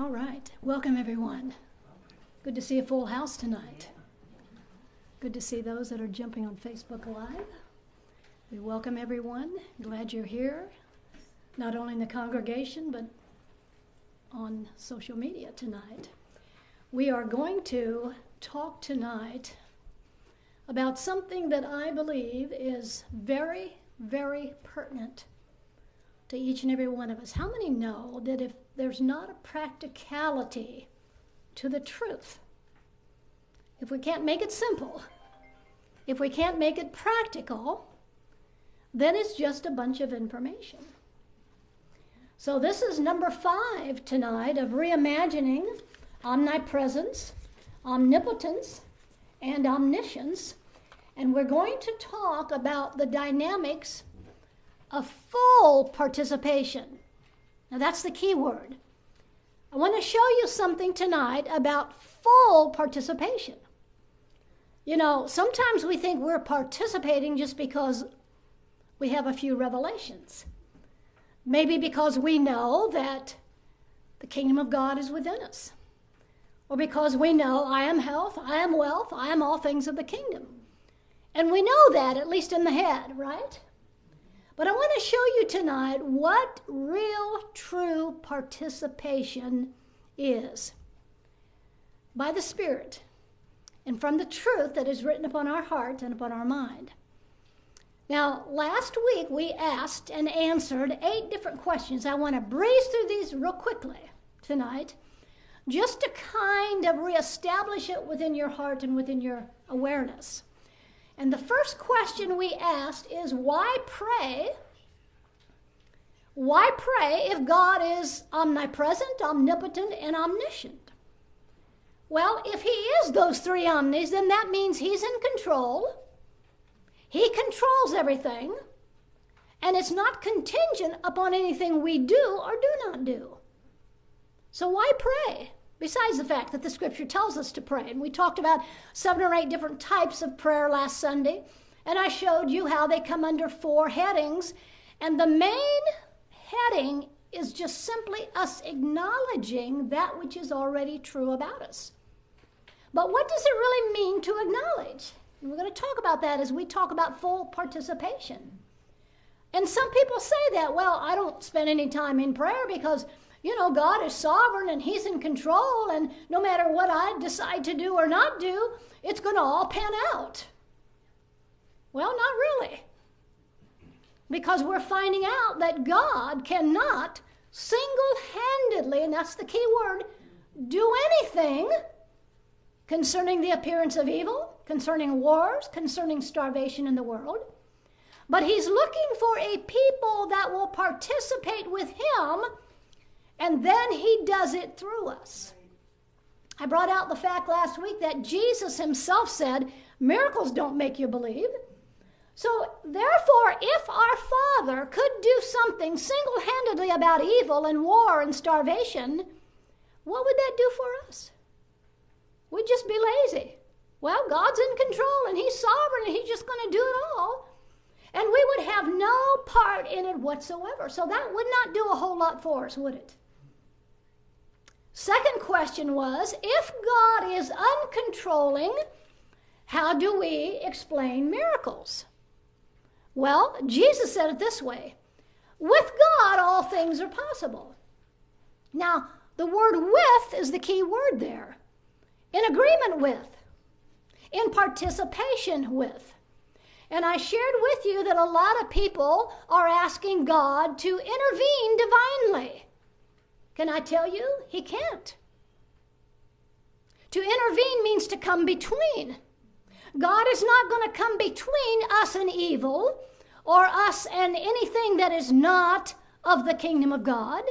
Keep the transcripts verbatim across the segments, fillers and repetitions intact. All right. Welcome, everyone. Good to see a full house tonight. Good to see those that are jumping on Facebook Live. We welcome everyone. Glad you're here, not only in the congregation, but on social media tonight. We are going to talk tonight about something that I believe is very, very pertinent to each and every one of us. How many know that if there's not a practicality to the truth, if we can't make it simple, if we can't make it practical, then it's just a bunch of information? So this is number five tonight of reimagining omnipresence, omnipotence, and omniscience. And we're going to talk about the dynamics of full participation. Now that's the key word. I want to show you something tonight about full participation. You know, sometimes we think we're participating just because we have a few revelations. Maybe because we know that the kingdom of God is within us. Or because we know I am health, I am wealth, I am all things of the kingdom. And we know that, at least in the head, right? But I want to show you tonight what real, true participation is. By the Spirit, and from the truth that is written upon our heart and upon our mind. Now, last week we asked and answered eight different questions. I want to breeze through these real quickly tonight, just to kind of reestablish it within your heart and within your awareness. And the first question we asked is, why pray? Why pray if God is omnipresent, omnipotent, and omniscient? Well, if he is those three omnis, then that means he's in control. He controls everything. And it's not contingent upon anything we do or do not do. So why pray? Besides the fact that the scripture tells us to pray. And we talked about seven or eight different types of prayer last Sunday. And I showed you how they come under four headings. And the main heading is just simply us acknowledging that which is already true about us. But what does it really mean to acknowledge? And we're going to talk about that as we talk about full participation. And some people say that, well, I don't spend any time in prayer because, you know, God is sovereign and he's in control, and no matter what I decide to do or not do, it's going to all pan out. Well, not really. Because we're finding out that God cannot single-handedly, and that's the key word, do anything concerning the appearance of evil, concerning wars, concerning starvation in the world. But he's looking for a people that will participate with him. And then he does it through us. I brought out the fact last week that Jesus himself said, miracles don't make you believe. So therefore, if our Father could do something single-handedly about evil and war and starvation, what would that do for us? We'd just be lazy. Well, God's in control and he's sovereign and he's just going to do it all. And we would have no part in it whatsoever. So that would not do a whole lot for us, would it? Second question was, if God is uncontrolling, how do we explain miracles? Well, Jesus said it this way, with God all things are possible. Now, the word with is the key word there. In agreement with, in participation with. And I shared with you that a lot of people are asking God to intervene divinely. Can I tell you? He can't. To intervene means to come between. God is not going to come between us and evil, or us and anything that is not of the kingdom of God,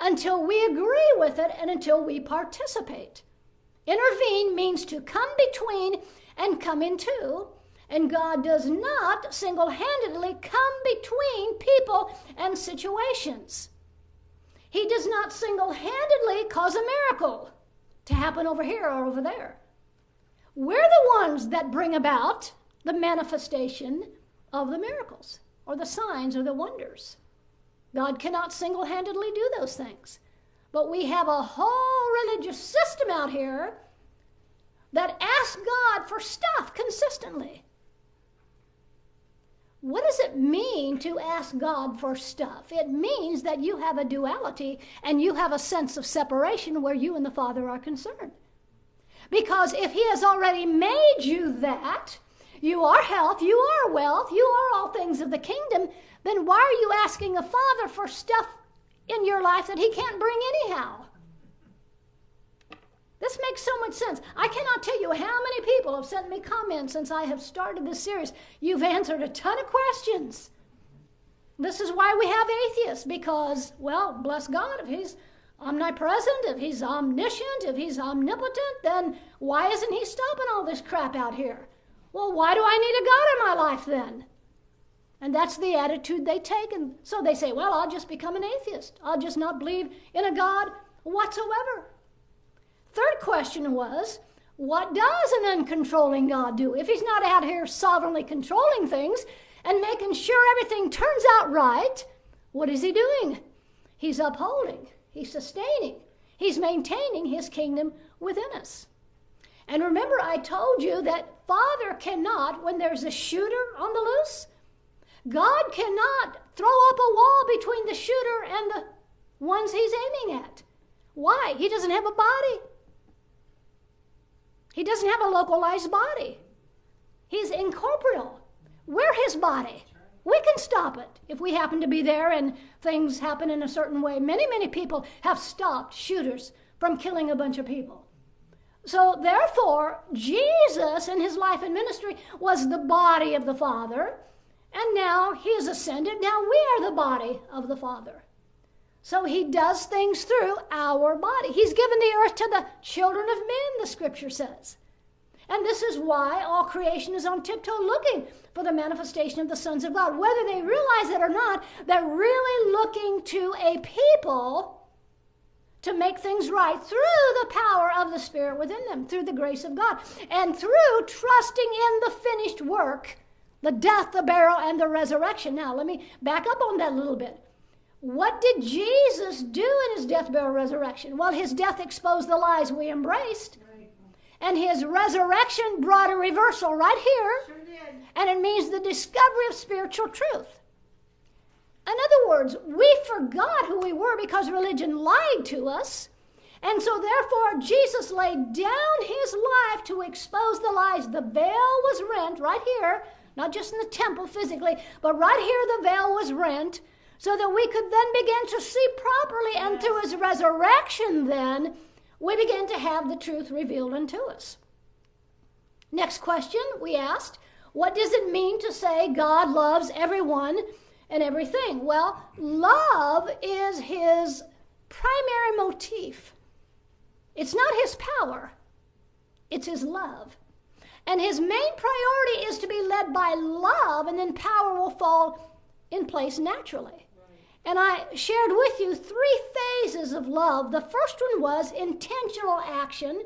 until we agree with it and until we participate. Intervene means to come between and come into, and God does not single-handedly come between people and situations. He does not single-handedly cause a miracle to happen over here or over there. We're the ones that bring about the manifestation of the miracles or the signs or the wonders. God cannot single-handedly do those things. But we have a whole religious system out here that asks God for stuff consistently. What does it mean to ask God for stuff? It means that you have a duality and you have a sense of separation where you and the Father are concerned. Because if He has already made you that, you are health, you are wealth, you are all things of the kingdom, then why are you asking a Father for stuff in your life that He can't bring anyhow? This makes so much sense. I cannot tell you how many people have sent me comments since I have started this series. You've answered a ton of questions. This is why we have atheists, because, well, bless God, if He's omnipresent, if He's omniscient, if He's omnipotent, then why isn't He stopping all this crap out here? Well, why do I need a God in my life then? And that's the attitude they take. And so they say, well, I'll just become an atheist. I'll just not believe in a God whatsoever. Third question was, what does an uncontrolling God do? If He's not out here sovereignly controlling things and making sure everything turns out right, what is He doing? He's upholding, He's sustaining, He's maintaining His kingdom within us. And remember, I told you that Father cannot, when there's a shooter on the loose, God cannot throw up a wall between the shooter and the ones He's aiming at. Why? He doesn't have a body. He doesn't have a localized body. He's incorporeal. We're His body. We can stop it if we happen to be there and things happen in a certain way. Many, many people have stopped shooters from killing a bunch of people. So therefore, Jesus in His life and ministry was the body of the Father, and now He is ascended. Now we are the body of the Father. So He does things through our body. He's given the earth to the children of men, the Scripture says. And this is why all creation is on tiptoe looking for the manifestation of the sons of God. Whether they realize it or not, they're really looking to a people to make things right through the power of the Spirit within them, through the grace of God, and through trusting in the finished work, the death, the burial, and the resurrection. Now, let me back up on that a little bit. What did Jesus do in His death, burial, resurrection? Well, His death exposed the lies we embraced. Right. And His resurrection brought a reversal right here. Sure did. And it means the discovery of spiritual truth. In other words, we forgot who we were because religion lied to us. And so therefore, Jesus laid down His life to expose the lies. The veil was rent right here, not just in the temple physically, but right here the veil was rent, so that we could then begin to see properly, and through His resurrection then, we begin to have the truth revealed unto us. Next question we asked, what does it mean to say God loves everyone and everything? Well, love is His primary motif. It's not His power, it's His love. And His main priority is to be led by love, and then power will fall in place naturally. And I shared with you three phases of love. The first one was intentional action. In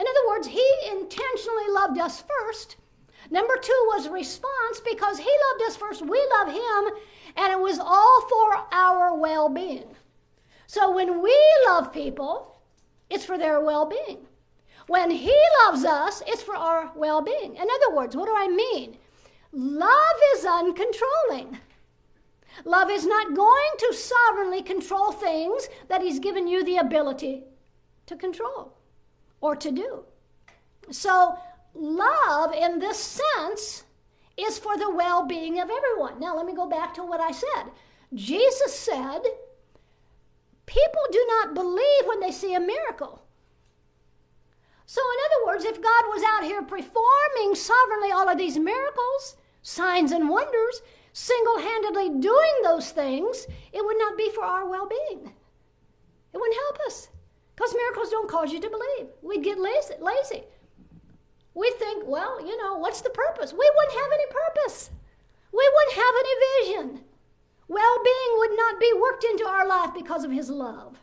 other words, He intentionally loved us first. Number two was response. Because He loved us first, we love Him, and it was all for our well-being. So when we love people, it's for their well-being. When He loves us, it's for our well-being. In other words, what do I mean? Love is uncontrolling. Love is not going to sovereignly control things that He's given you the ability to control or to do. So love in this sense is for the well-being of everyone. Now let me go back to what I said. Jesus said, people do not believe when they see a miracle. So in other words, if God was out here performing sovereignly all of these miracles, signs and wonders, single-handedly doing those things, it would not be for our well-being. It wouldn't help us, because miracles don't cause you to believe. We'd get lazy. lazy. We'd think, well, you know, what's the purpose? We wouldn't have any purpose. We wouldn't have any vision. Well-being would not be worked into our life because of His love.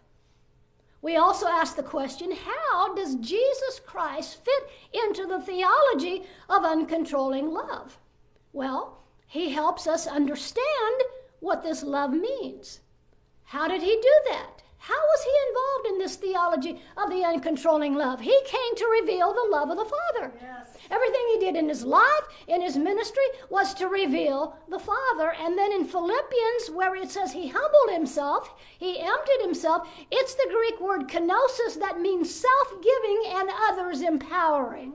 We also asked the question, how does Jesus Christ fit into the theology of uncontrolling love? Well, He helps us understand what this love means. How did He do that? How was he involved in this theology of the uncontrolling love? He came to reveal the love of the Father. Yes. Everything he did in his life, in his ministry, was to reveal the Father. And then in Philippians, where it says he humbled himself, he emptied himself, it's the Greek word kenosis that means self-giving and others empowering.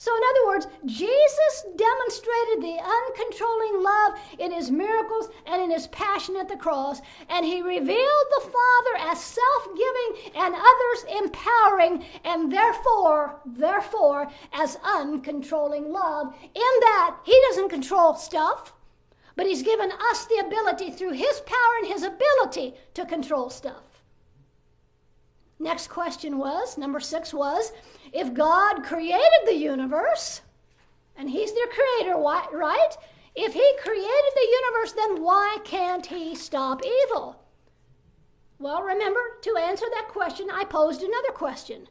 So in other words, Jesus demonstrated the uncontrolling love in his miracles and in his passion at the cross. And he revealed the Father as self-giving and others empowering, and therefore, therefore, as uncontrolling love, in that he doesn't control stuff, but he's given us the ability through his power and his ability to control stuff. Next question was, number six was, if God created the universe, and he's their creator, why, right? If he created the universe, then why can't he stop evil? Well, remember, to answer that question, I posed another question.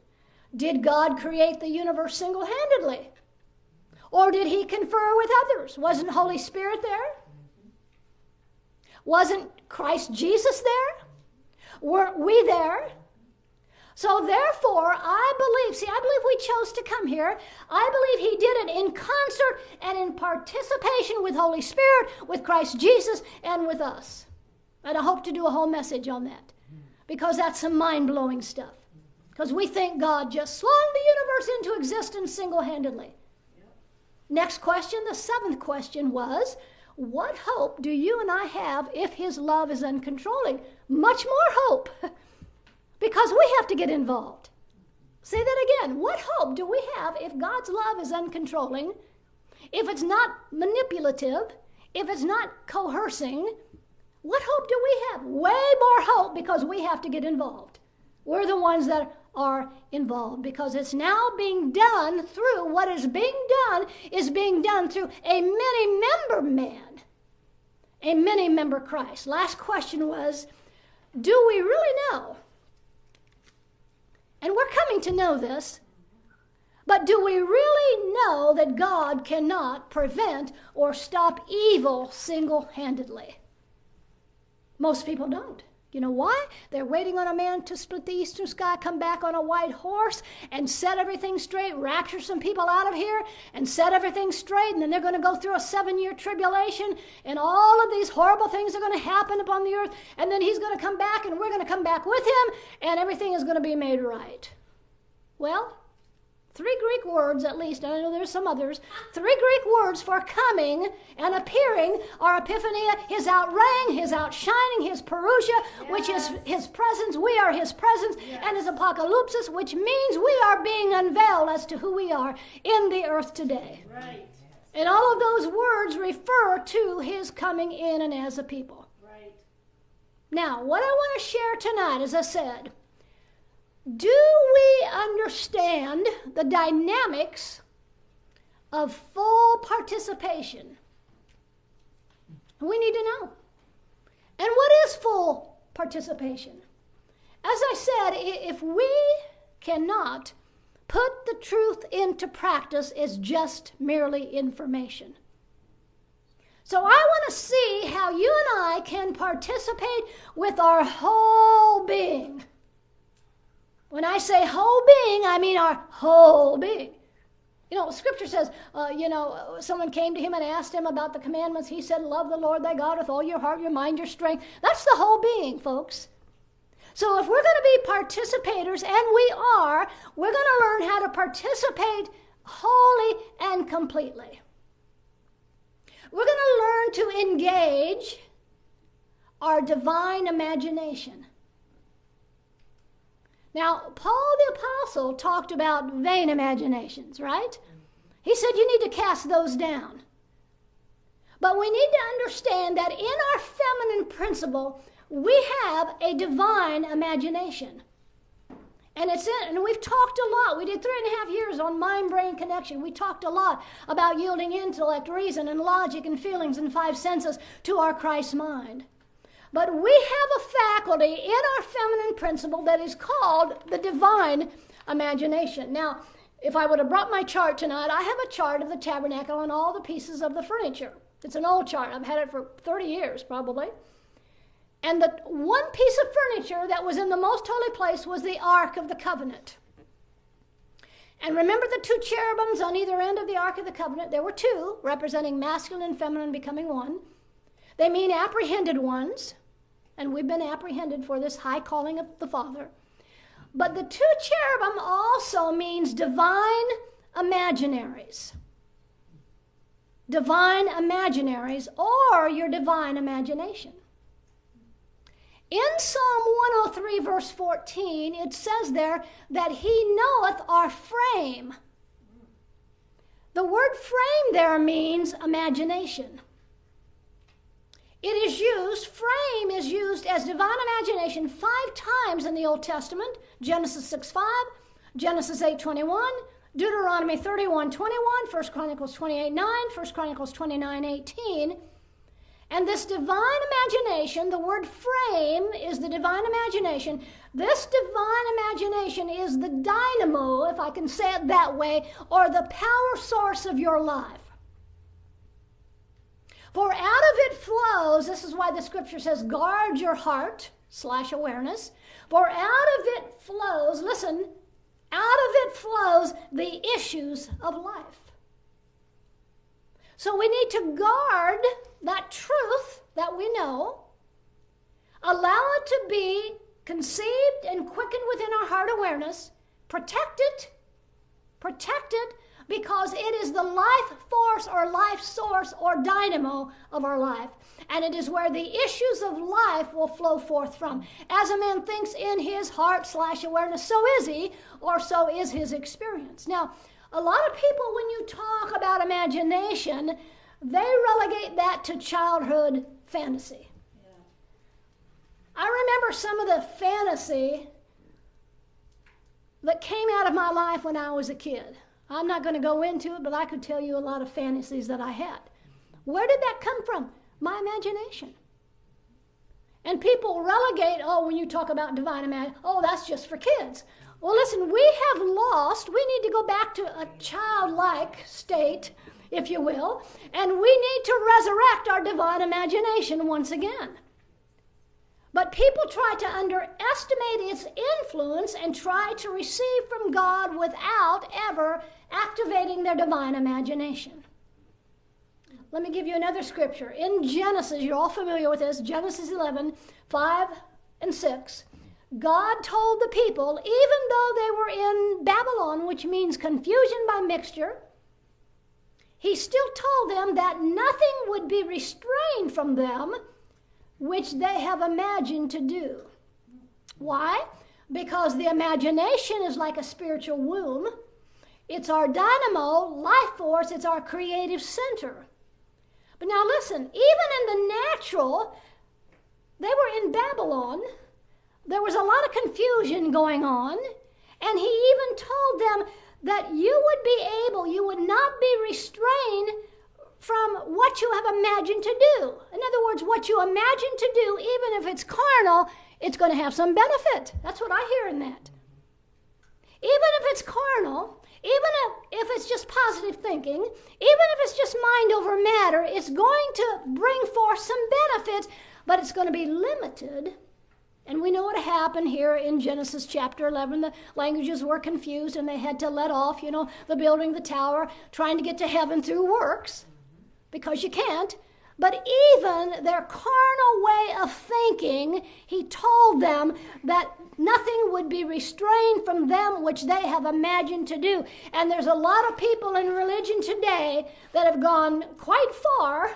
Did God create the universe single-handedly? Or did he confer with others? Wasn't Holy Spirit there? Wasn't Christ Jesus there? Weren't we there? So therefore, I believe, see, I believe we chose to come here. I believe he did it in concert and in participation with Holy Spirit, with Christ Jesus, and with us. And I hope to do a whole message on that, because that's some mind-blowing stuff. Because we think God just swung the universe into existence single-handedly. Yep. Next question, the seventh question was, what hope do you and I have if his love is uncontrolling? Much more hope. Because we have to get involved. Say that again. What hope do we have if God's love is uncontrolling, if it's not manipulative, if it's not coercing? What hope do we have? Way more hope, because we have to get involved. We're the ones that are involved, because it's now being done through, what is being done is being done through a many-member man, a many-member Christ. Last question was, do we really know? And we're coming to know this, but do we really know that God cannot prevent or stop evil single-handedly? Most people don't. You know why? They're waiting on a man to split the eastern sky, come back on a white horse, and set everything straight, rapture some people out of here, and set everything straight, and then they're going to go through a seven-year tribulation, and all of these horrible things are going to happen upon the earth, and then he's going to come back, and we're going to come back with him, and everything is going to be made right. Well, three Greek words at least, and I know there's some others, three Greek words for coming and appearing are epiphania, his outraying, his outshining, his parousia, yes, which is his presence, we are his presence, yes, and his apocalypsis, which means we are being unveiled as to who we are in the earth today. Right. And all of those words refer to his coming in and as a people. Right. Now, what I want to share tonight, as I said, do we understand the dynamics of full participation? We need to know. And what is full participation? As I said, if we cannot put the truth into practice, it's just merely information. So I want to see how you and I can participate with our whole being. When I say whole being, I mean our whole being. You know, Scripture says, uh, you know, someone came to him and asked him about the commandments. He said, love the Lord thy God with all your heart, your mind, your strength. That's the whole being, folks. So if we're going to be participators, and we are, we're going to learn how to participate wholly and completely. We're going to learn to engage our divine imagination. Now, Paul the Apostle talked about vain imaginations, right? He said you need to cast those down. But we need to understand that in our feminine principle, we have a divine imagination. And it's in, and we've talked a lot. We did three and a half years on mind-brain connection. We talked a lot about yielding intellect, reason, and logic, and feelings, and five senses to our Christ mind. But we have a faculty in our feminine principle that is called the divine imagination. Now, if I would have brought my chart tonight, I have a chart of the tabernacle and all the pieces of the furniture. It's an old chart. I've had it for thirty years, probably. And the one piece of furniture that was in the most holy place was the Ark of the Covenant. And remember the two cherubims on either end of the Ark of the Covenant? There were two, representing masculine and feminine becoming one. They mean apprehended ones, and we've been apprehended for this high calling of the Father. But the two cherubim also means divine imaginaries. Divine imaginaries, or your divine imagination. In Psalm one oh three, verse fourteen, it says there that he knoweth our frame. The word frame there means imagination. It is used, frame is used as divine imagination five times in the Old Testament. Genesis six five, Genesis eight twenty-one, Deuteronomy thirty-one twenty-one, First Chronicles twenty-eight nine, First Chronicles twenty-nine eighteen. And this divine imagination, the word frame is the divine imagination. This divine imagination is the dynamo, if I can say it that way, or the power source of your life. For out of it flows, this is why the scripture says, guard your heart, slash awareness. For out of it flows, listen, out of it flows the issues of life. So we need to guard that truth that we know, allow it to be conceived and quickened within our heart awareness, protect it, protect it, because it is the life force or life source or dynamo of our life. And it is where the issues of life will flow forth from. As a man thinks in his heart slash awareness, so is he, or so is his experience. Now, a lot of people, when you talk about imagination, they relegate that to childhood fantasy. Yeah. I remember some of the fantasy that came out of my life when I was a kid. I'm not going to go into it, but I could tell you a lot of fantasies that I had. Where did that come from? My imagination. And people relegate, oh, when you talk about divine imagination, oh, that's just for kids. Well, listen, we have lost, we need to go back to a childlike state, if you will, and we need to resurrect our divine imagination once again. But people try to underestimate its influence and try to receive from God without ever activating their divine imagination. Let me give you another scripture. In Genesis, you're all familiar with this, Genesis eleven, five and six. God told the people, even though they were in Babylon, which means confusion by mixture, he still told them that nothing would be restrained from them which they have imagined to do. Why? Because the imagination is like a spiritual womb. It's our dynamo, life force, it's our creative center. But now listen, even in the natural, they were in Babylon. There was a lot of confusion going on, and he even told them that you would be able, you would not be restrained from what you have imagined to do. In other words, what you imagine to do, even if it's carnal, it's going to have some benefit. That's what I hear in that. Even if it's carnal, even if, if it's just positive thinking, even if it's just mind over matter, it's going to bring forth some benefits, but it's going to be limited. And we know what happened here in Genesis chapter eleven. The languages were confused, and they had to let off, you know, the building, the tower, trying to get to heaven through works, because you can't. But even their carnal way of thinking, he told them that nothing would be restrained from them which they have imagined to do. And there's a lot of people in religion today that have gone quite far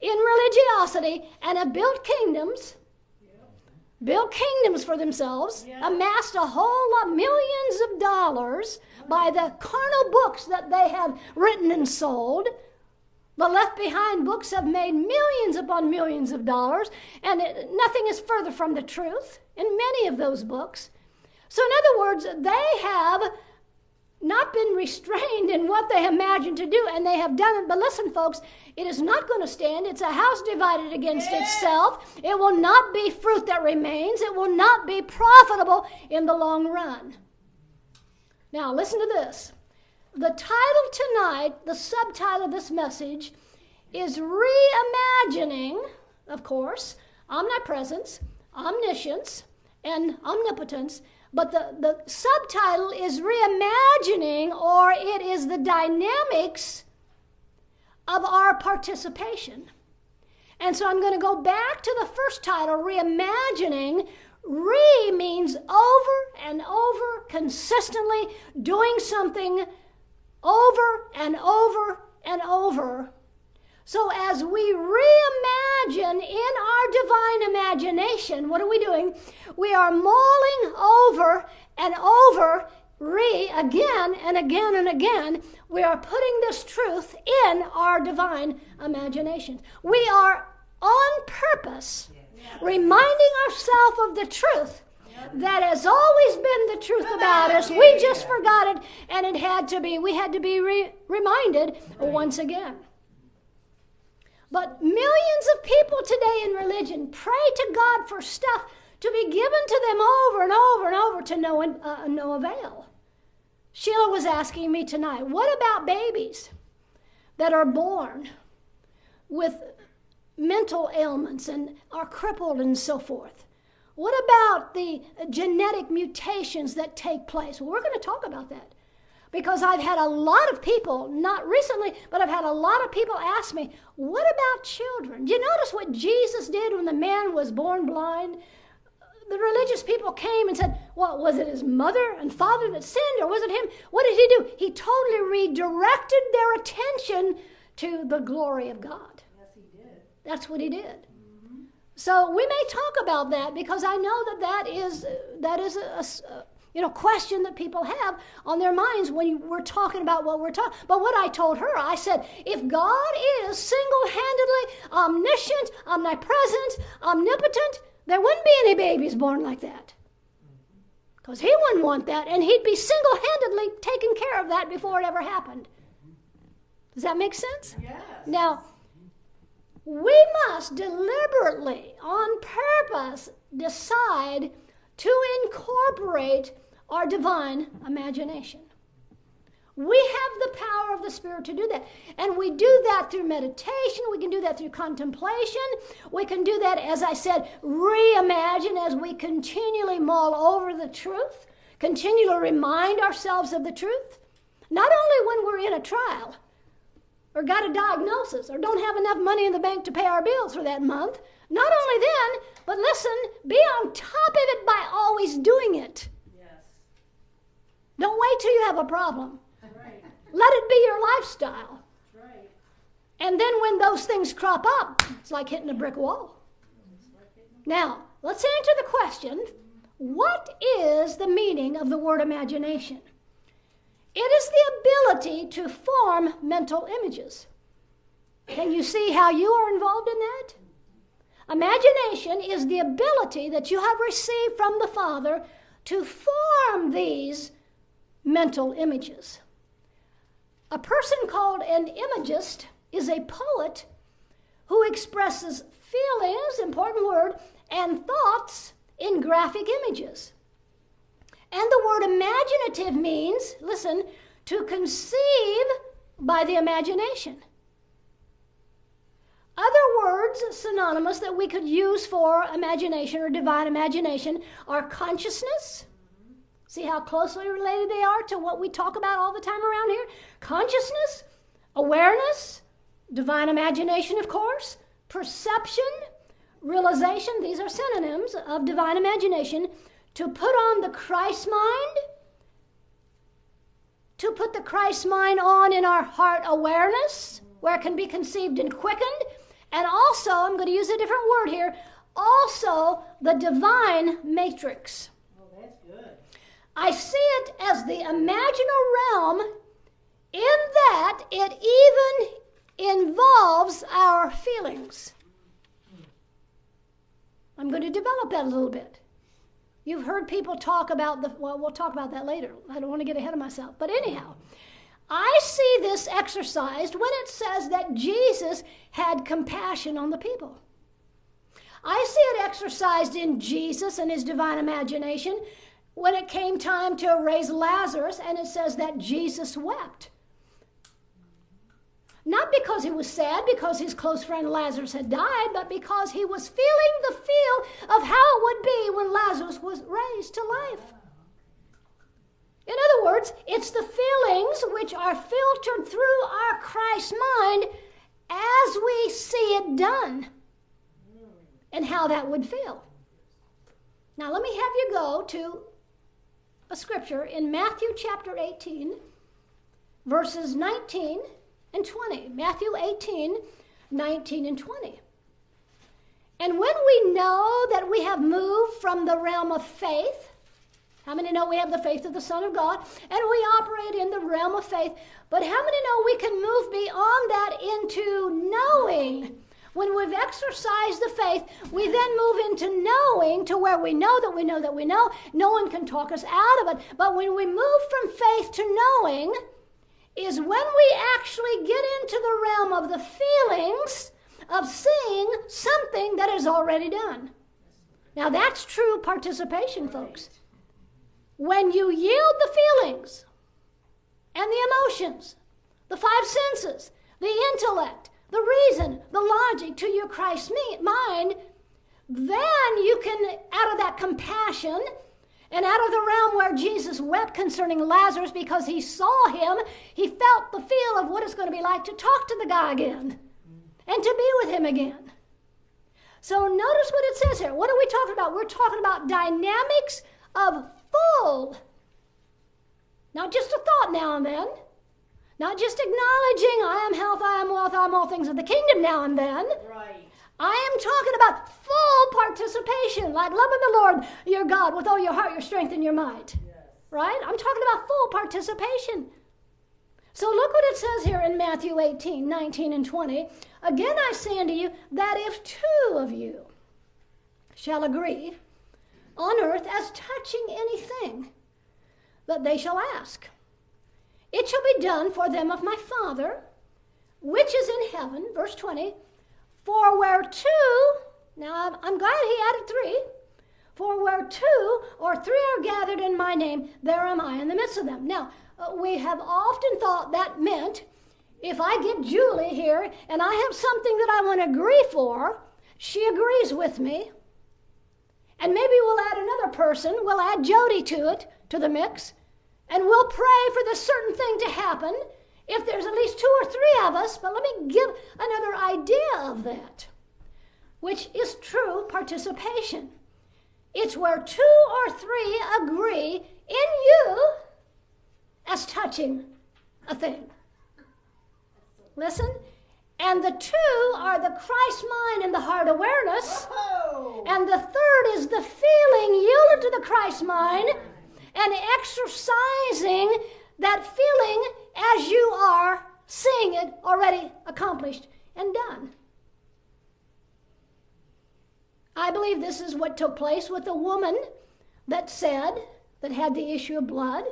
in religiosity and have built kingdoms, built kingdoms for themselves, yeah. Amassed a whole lot, millions of dollars by the carnal books that they have written and sold. The Left Behind books have made millions upon millions of dollars, and it, nothing is further from the truth in many of those books. So in other words, they have not been restrained in what they imagined to do, and they have done it. But listen, folks, it is not going to stand. It's a house divided against yeah. itself. It will not be fruit that remains. It will not be profitable in the long run. Now, listen to this. The title tonight, the subtitle of this message, is Reimagining, of course, omnipresence, omniscience, and omnipotence, but the, the subtitle is reimagining, or it is the dynamics of our participation. And so I'm going to go back to the first title, reimagining. Re means over and over, consistently doing something over and over and over. So as we reimagine in our divine imagination, what are we doing? We are mulling over and over, re again and again and again. We are putting this truth in our divine imagination. We are on purpose reminding ourselves of the truth that has always been the truth about us. We just forgot it, and it had to be. We had to be re reminded once again. But millions of people today in religion pray to God for stuff to be given to them over and over and over to no, uh, no avail. Sheila was asking me tonight, what about babies that are born with mental ailments and are crippled and so forth? What about the genetic mutations that take place? Well, we're going to talk about that, because I've had a lot of people, not recently, but I've had a lot of people ask me, what about children? Do you notice what Jesus did when the man was born blind? The religious people came and said, well, was it his mother and father that sinned, or was it him? What did he do? He totally redirected their attention to the glory of God. Yes, he did. That's what he did. Mm-hmm. So we may talk about that, because I know that that is, that is a... a You know, question that people have on their minds when we're talking about what we're talking. But what I told her, I said, if God is single-handedly omniscient, omnipresent, omnipotent, there wouldn't be any babies born like that. Because he wouldn't want that, and he'd be single-handedly taking care of that before it ever happened. Does that make sense? Yes. Now, we must deliberately, on purpose, decide to incorporate our divine imagination. We have the power of the Spirit to do that. And we do that through meditation. We can do that through contemplation. We can do that, as I said, reimagine as we continually mull over the truth, continually remind ourselves of the truth, not only when we're in a trial or got a diagnosis or don't have enough money in the bank to pay our bills for that month. Not only then, but listen, be on top of it by always doing it. Yes. Don't wait till you have a problem. Right. Let it be your lifestyle. Right. And then when those things crop up, it's like hitting a brick wall. Now, let's answer the question, what is the meaning of the word imagination? It is the ability to form mental images. Can you see how you are involved in that? Imagination is the ability that you have received from the Father to form these mental images. A person called an imagist is a poet who expresses feelings, important word, and thoughts in graphic images. And the word imaginative means, listen, to conceive by the imagination. Other words synonymous that we could use for imagination or divine imagination are consciousness. See how closely related they are to what we talk about all the time around here? Consciousness, awareness, divine imagination, of course, perception, realization. These are synonyms of divine imagination. To put on the Christ mind, to put the Christ mind on in our heart awareness, where it can be conceived and quickened. And also, I'm going to use a different word here, also the divine matrix. Oh, that's good. I see it as the imaginal realm in that it even involves our feelings. I'm going to develop that a little bit. You've heard people talk about the, well, we'll talk about that later. I don't want to get ahead of myself. But anyhow, I see this exercised when it says that Jesus had compassion on the people. I see it exercised in Jesus and his divine imagination when it came time to raise Lazarus, and it says that Jesus wept. Not because he was sad, because his close friend Lazarus had died, but because he was feeling the feel of how it would be when Lazarus was raised to life. In other words, it's the feelings which are filtered through our Christ mind as we see it done and how that would feel. Now let me have you go to a scripture in Matthew chapter eighteen, verses nineteen and twenty. Matthew eighteen, nineteen and twenty. And when we know that we have moved from the realm of faith, how many know we have the faith of the Son of God, and we operate in the realm of faith, but how many know we can move beyond that into knowing? When we've exercised the faith, we then move into knowing, to where we know that we know that we know. No one can talk us out of it. But when we move from faith to knowing is when we actually get into the realm of the feelings of seeing something that is already done. Now that's true participation, folks. When you yield the feelings and the emotions, the five senses, the intellect, the reason, the logic to your Christ mind, then you can, out of that compassion and out of the realm where Jesus wept concerning Lazarus because he saw him, he felt the feel of what it's going to be like to talk to the guy again and to be with him again. So notice what it says here. What are we talking about? We're talking about dynamics of full. Not just a thought now and then. Not just acknowledging, I am health, I am wealth, I am all things of the kingdom now and then. Right. I am talking about full participation, like loving the Lord your God with all your heart, your strength, and your might. Yes. Right? I'm talking about full participation. So look what it says here in Matthew eighteen, nineteen, and twenty. Again I say unto you, that if two of you shall agree on earth as touching anything, that they shall ask, it shall be done for them of my Father, which is in heaven, verse twenty, for where two, now I'm glad he added three, for where two or three are gathered in my name, there am I in the midst of them. Now, we have often thought that meant, if I get Julie here and I have something that I want to agree for, she agrees with me, and maybe we'll add another person, we'll add Jody to it, to the mix, and we'll pray for this certain thing to happen if there's at least two or three of us. But let me give another idea of that, which is true participation. It's where two or three agree in you as touching a thing. Listen, and the two are the Christ mind and the heart awareness. Whoa. And the third is the feeling yielded to the Christ mind, and exercising that feeling as you are seeing it already accomplished and done. I believe this is what took place with the woman that said, that had the issue of blood,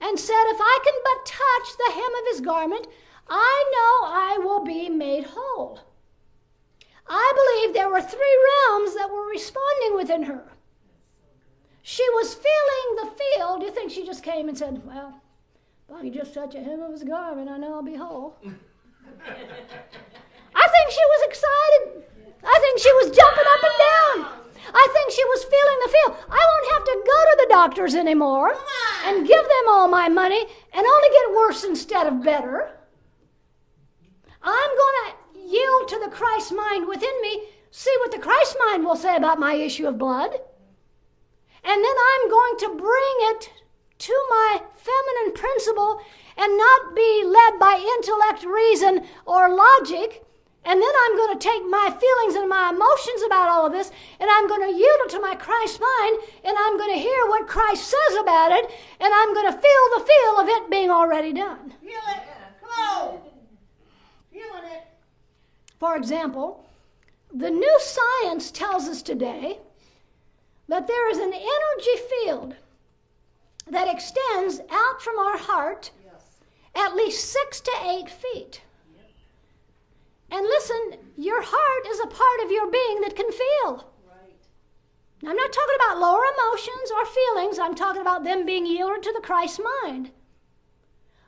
and said, if I can but touch the hem of his garment, I know I will be made whole. I believe there were three realms that were responding within her. She was feeling the feel. Do you think she just came and said, well, if I could just touch a hem of his garment, I know I'll be whole? I think she was excited. I think she was jumping up and down. I think she was feeling the feel. I won't have to go to the doctors anymore and give them all my money and only get worse instead of better. I'm going to yield to the Christ mind within me, see what the Christ mind will say about my issue of blood. And then I'm going to bring it to my feminine principle and not be led by intellect, reason, or logic. And then I'm going to take my feelings and my emotions about all of this, and I'm going to yield it to my Christ mind, and I'm going to hear what Christ says about it, and I'm going to feel the feel of it being already done. Feel it. Come on. Feeling it. For example, the new science tells us today that there is an energy field that extends out from our heart at least six to eight feet. And listen, your heart is a part of your being that can feel. Now, I'm not talking about lower emotions or feelings. I'm talking about them being yielded to the Christ mind.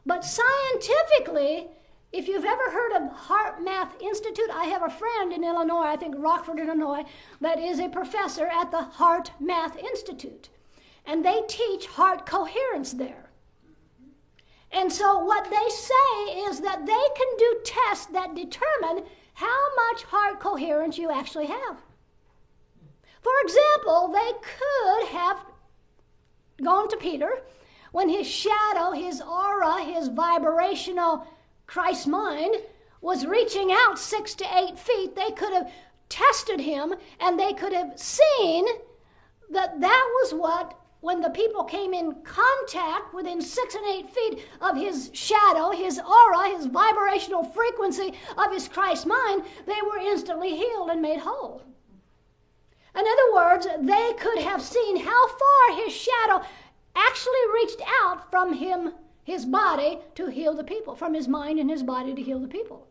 But scientifically, If you've ever heard of Heart Math Institute, I have a friend in Illinois, I think Rockford, Illinois, that is a professor at the Heart Math Institute. And they teach heart coherence there. And so what they say is that they can do tests that determine how much heart coherence you actually have. For example, they could have gone to Peter when his shadow, his aura, his vibrational Christ mind was reaching out six to eight feet. They could have tested him, and they could have seen that that was what, when the people came in contact within six and eight feet of his shadow, his aura, his vibrational frequency of his Christ mind, they were instantly healed and made whole. In other words, they could have seen how far his shadow actually reached out from him, his body, to heal the people, from his mind and his body to heal the people.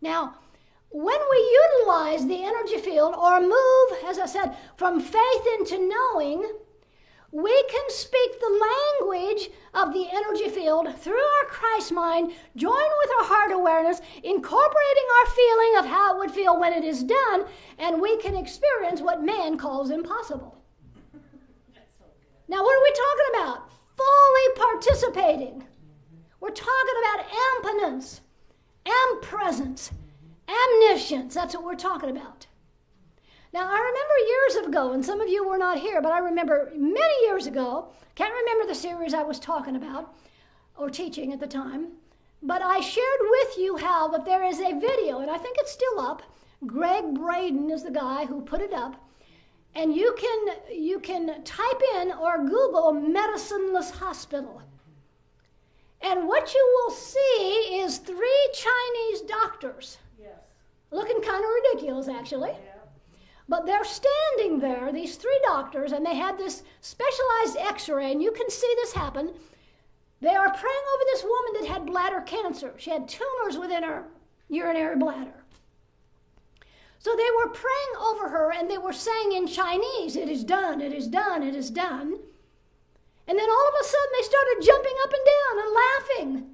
Now, when we utilize the energy field or move, as I said, from faith into knowing, we can speak the language of the energy field through our Christ mind, joined with our heart awareness, incorporating our feeling of how it would feel when it is done, and we can experience what man calls impossible. Now, what are we talking about? Fully participating. We're talking about omnipotence, omnipresence, omniscience. That's what we're talking about. Now, I remember years ago, and some of you were not here, but I remember many years ago, can't remember the series I was talking about or teaching at the time, but I shared with you how that there is a video, and I think it's still up. Greg Braden is the guy who put it up, and you can, you can type in or Google Medicineless Hospital. And what you will see is three Chinese doctors, yes, looking kind of ridiculous, actually. Yeah. But they're standing there, these three doctors, and they had this specialized x-ray, and you can see this happen. They are praying over this woman that had bladder cancer. She had tumors within her urinary bladder. So they were praying over her, and they were saying in Chinese, "It is done, it is done, it is done." And then all of a sudden they started jumping up and down and laughing,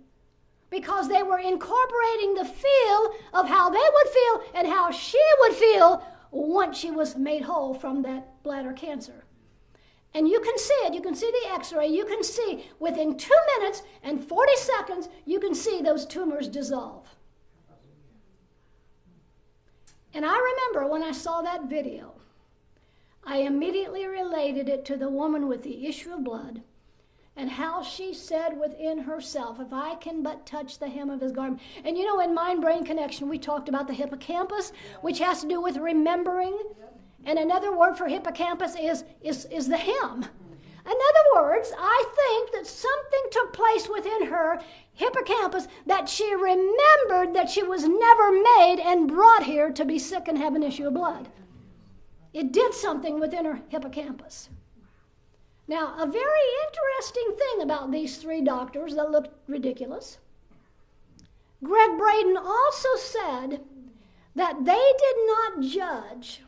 because they were incorporating the feel of how they would feel and how she would feel once she was made whole from that bladder cancer. And you can see it. You can see the x-ray. You can see within two minutes and forty seconds, you can see those tumors dissolve. And I remember when I saw that video, I immediately related it to the woman with the issue of blood and how she said within herself, "If I can but touch the hem of his garment." And you know, in mind-brain connection, we talked about the hippocampus, which has to do with remembering. And another word for hippocampus is, is, is the hem. In other words, I think that something took place within her hippocampus that she remembered that she was never made and brought here to be sick and have an issue of blood. It did something within her hippocampus. Now, a very interesting thing about these three doctors that looked ridiculous, Greg Braden also said that they did not judge,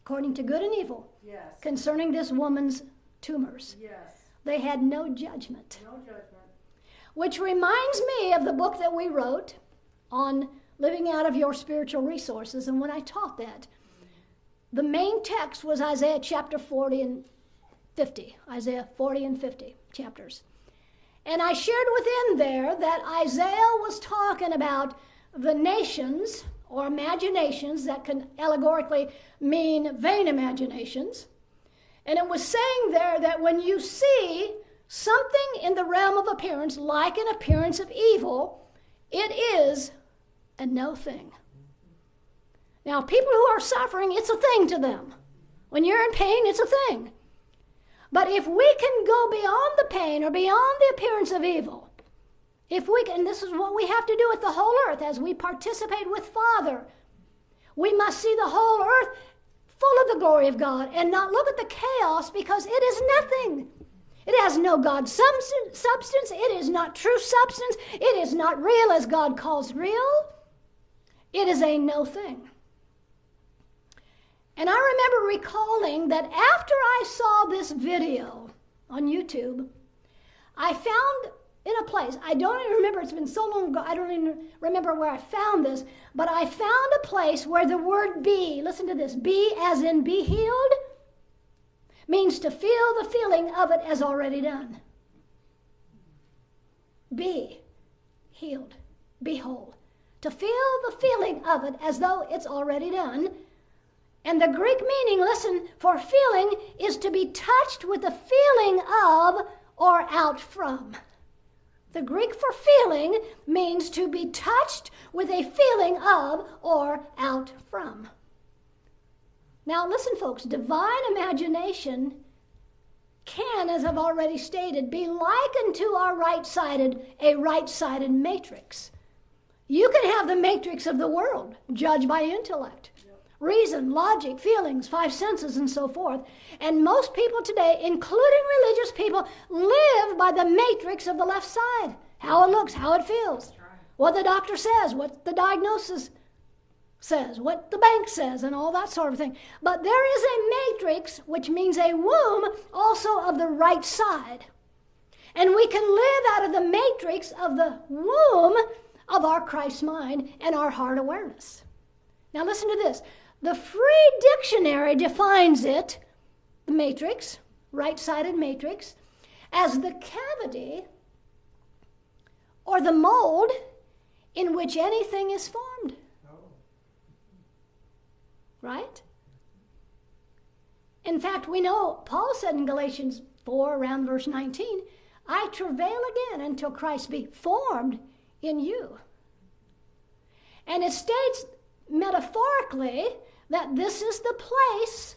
according to good and evil, yes, concerning this woman's tumors. Yes. They had no judgment. No judgment. Which reminds me of the book that we wrote on living out of your spiritual resources. And when I taught that, the main text was Isaiah chapter forty and fifty, Isaiah forty and fifty chapters. And I shared within there that Isaiah was talking about the nations or imaginations that can allegorically mean vain imaginations. And it was saying there that when you see something in the realm of appearance, like an appearance of evil, it is a no thing. Now, people who are suffering, it's a thing to them. When you're in pain, it's a thing. But if we can go beyond the pain or beyond the appearance of evil, if we can, and this is what we have to do with the whole earth as we participate with Father, we must see the whole earth full of the glory of God and not look at the chaos, because it is nothing. It has no God substance. It is not true substance. It is not real as God calls real. It is a no thing. And I remember recalling that after I saw this video on YouTube, I found in a place. I don't even remember. It's been so long ago. I don't even remember where I found this. But I found a place where the word be, listen to this, be as in be healed, means to feel the feeling of it as already done. Be healed. Be whole. To feel the feeling of it as though it's already done. And the Greek meaning, listen, for feeling is to be touched with the feeling of or out from. The Greek for feeling means to be touched with a feeling of or out from. Now listen, folks, divine imagination can, as I've already stated, be likened to our right-sided, a right-sided matrix. You can have the matrix of the world, judged by intellect, reason, logic, feelings, five senses, and so forth. And most people today, including religious people, live by the matrix of the left side. How it looks, how it feels, what the doctor says, what the diagnosis says, what the bank says, and all that sort of thing. But there is a matrix, which means a womb, also of the right side. And we can live out of the matrix of the womb of our Christ mind and our heart awareness. Now listen to this. The Free Dictionary defines it, the matrix, right-sided matrix, as the cavity or the mold in which anything is formed. Oh. Right? In fact, we know Paul said in Galatians four, around verse nineteen, I travail again until Christ be formed in you. And it states metaphorically that this is the place,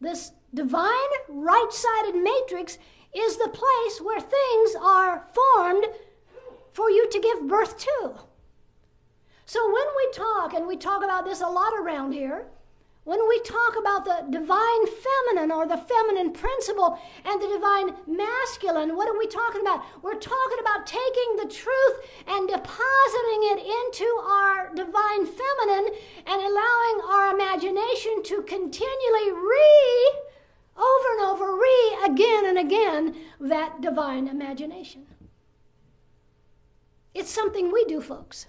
this divine right-sided matrix is the place where things are formed for you to give birth to. So when we talk, and we talk about this a lot around here, when we talk about the divine feminine or the feminine principle and the divine masculine, what are we talking about? We're talking about taking the truth and depositing it into our divine feminine and allowing our imagination to continually re, over and over, re, again and again, that divine imagination. It's something we do, folks.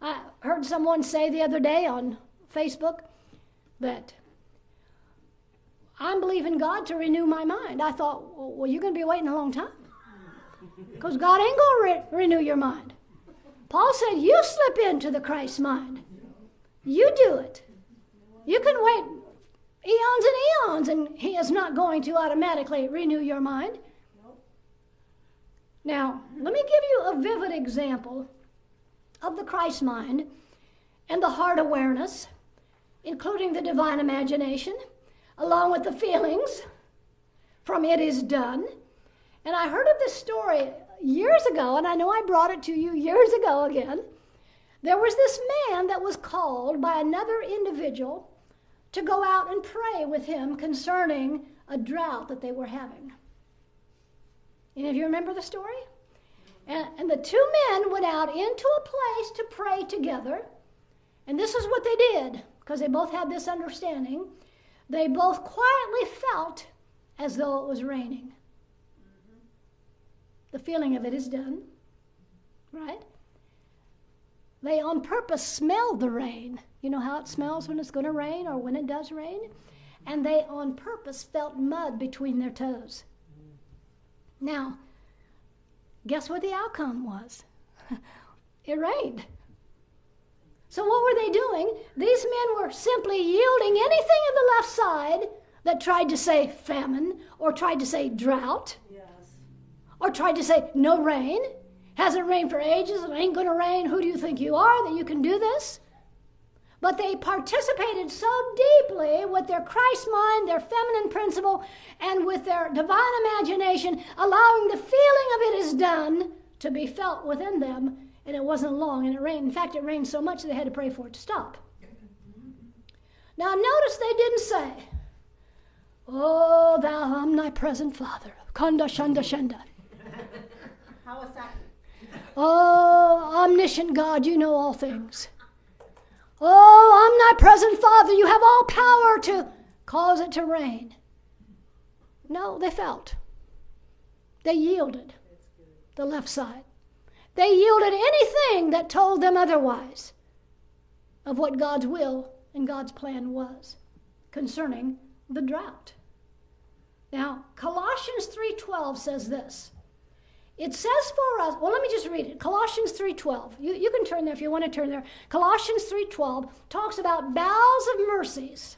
I heard someone say the other day on Facebook, that I'm believing God to renew my mind. I thought, well, you're going to be waiting a long time because God ain't going to re renew your mind. Paul said, you slip into the Christ mind. You do it. You can wait eons and eons, and he is not going to automatically renew your mind. Now, let me give you a vivid example of the Christ mind and the heart awareness, including the divine imagination, along with the feelings from it is done. And I heard of this story years ago, and I know I brought it to you years ago again. There was this man that was called by another individual to go out and pray with him concerning a drought that they were having. Any of you remember the story? And, and the two men went out into a place to pray together, and this is what they did. Because they both had this understanding, they both quietly felt as though it was raining. Mm-hmm. The feeling of it is done, right? They on purpose smelled the rain. You know how it smells when it's going to rain or when it does rain? And they on purpose felt mud between their toes. Mm-hmm. Now, guess what the outcome was? It rained. So what were they doing? These men were simply yielding anything of the left side that tried to say famine or tried to say drought, yes, or tried to say no rain. Hasn't rained for ages. It ain't going to rain. Who do you think you are that you can do this? But they participated so deeply with their Christ mind, their feminine principle, and with their divine imagination, allowing the feeling of it is done to be felt within them. And it wasn't long, and it rained. In fact, it rained so much they had to pray for it to stop. Now, notice they didn't say, oh, thou omnipresent Father, Kanda Shanda Shanda. How was that? Oh, omniscient God, you know all things. Oh, omnipresent Father, you have all power to cause it to rain. No, they felt. They yielded. the left side. They yielded anything that told them otherwise of what God's will and God's plan was concerning the drought. Now, Colossians three twelve says this. It says for us, well, let me just read it. Colossians three twelve. You, you can turn there if you want to turn there. Colossians three twelve talks about bowels of mercies.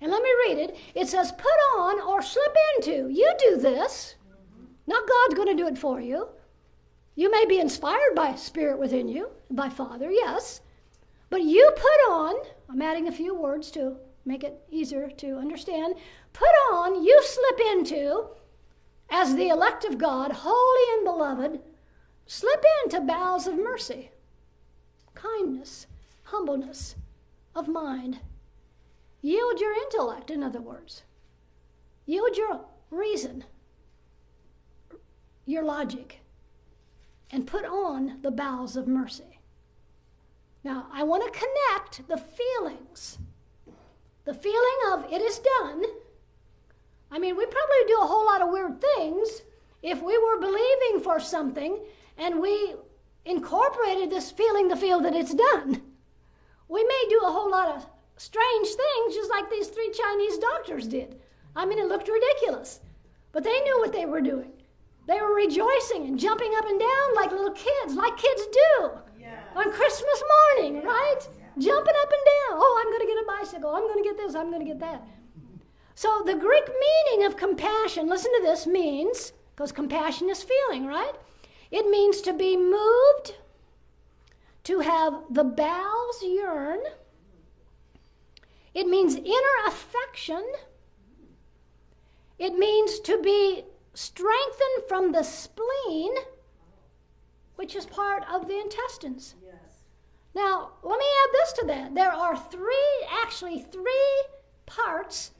And let me read it. It says, put on or slip into. You do this. Not God's going to do it for you. You may be inspired by Spirit within you, by Father, yes. But you put on, I'm adding a few words to make it easier to understand. Put on, you slip into, as the elect of God, holy and beloved, slip into bowels of mercy, kindness, humbleness of mind. Yield your intellect, in other words. Yield your reason, your logic, and put on the bowels of mercy. Now, I want to connect the feelings, the feeling of it is done. I mean, we probably do a whole lot of weird things if we were believing for something and we incorporated this feeling to feel that it's done. We may do a whole lot of strange things just like these three Chinese doctors did. I mean, it looked ridiculous, but they knew what they were doing. They were rejoicing and jumping up and down like little kids, like kids do yeah. on Christmas morning, yeah. right? Yeah. Jumping up and down. Oh, I'm going to get a bicycle. I'm going to get this. I'm going to get that. So the Greek meaning of compassion, listen to this, means, because compassion is feeling, right? It means to be moved, to have the bowels yearn. It means inner affection. It means to be strengthened from the spleen, which is part of the intestines. Yes. Now, let me add this to that. There are three, actually three parts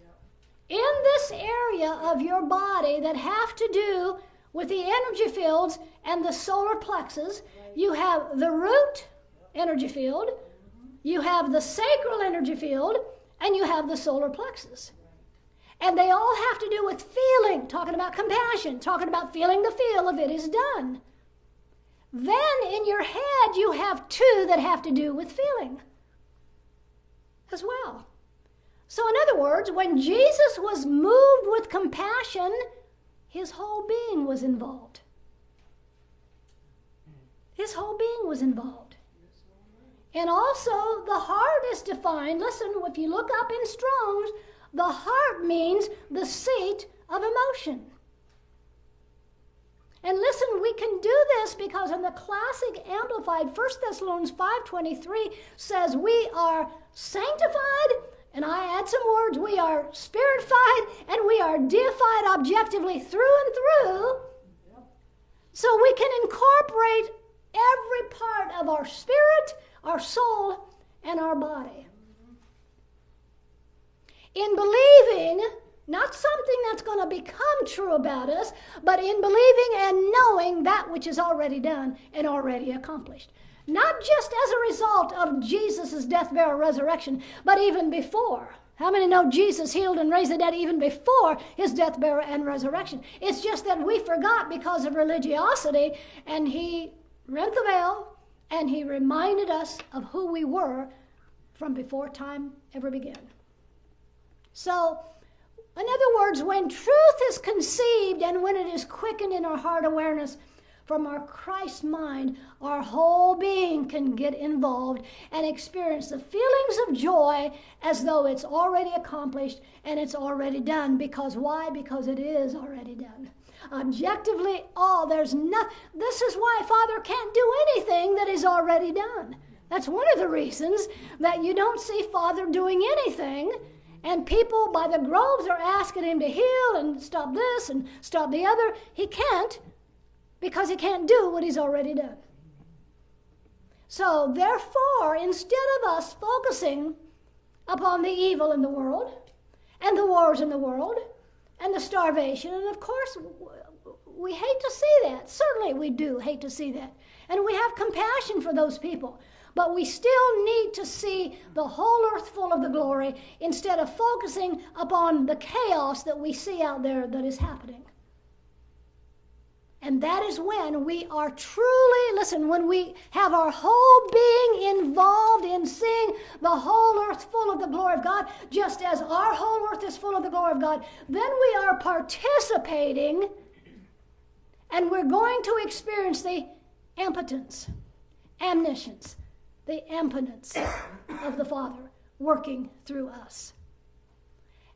in this area of your body that have to do with the energy fields and the solar plexus. You have the root energy field, you have the sacral energy field, and you have the solar plexus. And they all have to do with feeling, talking about compassion, talking about feeling the feel of it is done. Then in your head you have two that have to do with feeling as well. So in other words, when Jesus was moved with compassion, his whole being was involved. His whole being was involved. And also the heart is defined. Listen, if you look up in Strong's, the heart means the seat of emotion. And listen, we can do this because in the classic Amplified, First Thessalonians five twenty-three says we are sanctified. And I add some words, we are spirified and we are deified objectively through and through. So we can incorporate every part of our spirit, our soul, and our body. In believing, not something that's going to become true about us, but in believing and knowing that which is already done and already accomplished. Not just as a result of Jesus' death, burial, resurrection, but even before. How many know Jesus healed and raised the dead even before his death, burial, and resurrection? It's just that we forgot because of religiosity, and he rent the veil, and he reminded us of who we were from before time ever began. So, in other words, when truth is conceived and when it is quickened in our heart awareness, from our Christ mind, our whole being can get involved and experience the feelings of joy as though it's already accomplished and it's already done. Because why? Because it is already done. Objectively, all, there's nothing. This is why Father can't do anything that is already done. That's one of the reasons that you don't see Father doing anything. And people by the groves are asking him to heal and stop this and stop the other. He can't. Because he can't do what he's already done. So, therefore, instead of us focusing upon the evil in the world, and the wars in the world, and the starvation, and of course, we hate to see that. Certainly we do hate to see that. And we have compassion for those people. But we still need to see the whole earth full of the glory instead of focusing upon the chaos that we see out there that is happening. And that is when we are truly, listen, when we have our whole being involved in seeing the whole earth full of the glory of God, just as our whole earth is full of the glory of God, then we are participating and we're going to experience the impotence, omniscience, the impotence of the Father working through us.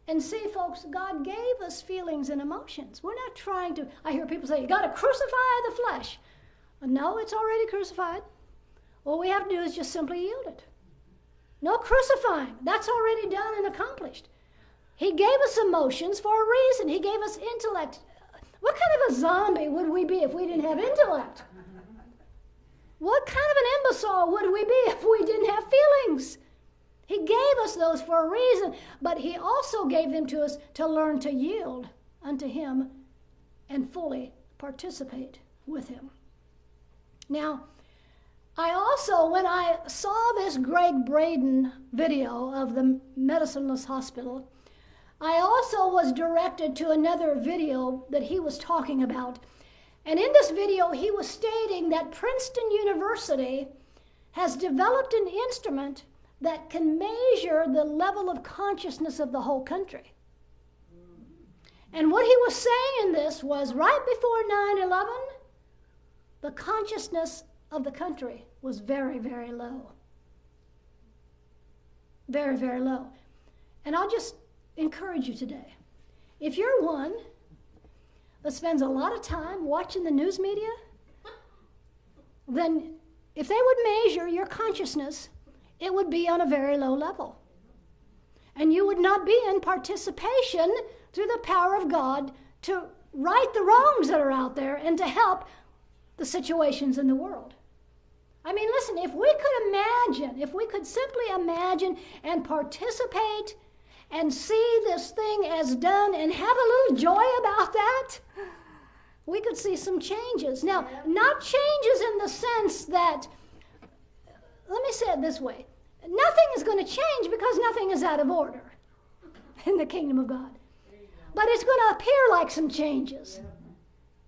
And see, folks, God gave us feelings and emotions. We're not trying to, I hear people say, you got to crucify the flesh. No, it's already crucified. All we have to do is just simply yield it. No crucifying. That's already done and accomplished. He gave us emotions for a reason. He gave us intellect. What kind of a zombie would we be if we didn't have intellect? What kind of an imbecile would we be if we didn't have feelings? He gave us those for a reason, but he also gave them to us to learn to yield unto him and fully participate with him. Now, I also, when I saw this Greg Braden video of the Medicineless Hospital, I also was directed to another video that he was talking about. And in this video, he was stating that Princeton University has developed an instrument that can measure the level of consciousness of the whole country. And what he was saying in this was, right before nine eleven, the consciousness of the country was very, very low. Very, very low. And I'll just encourage you today. If you're one that spends a lot of time watching the news media, then if they would measure your consciousness, it would be on a very low level. And you would not be in participation through the power of God to right the wrongs that are out there and to help the situations in the world. I mean, listen, if we could imagine, if we could simply imagine and participate and see this thing as done and have a little joy about that, we could see some changes. Now, not changes in the sense that, let me say it this way. Nothing is going to change because nothing is out of order in the kingdom of God. But it's going to appear like some changes,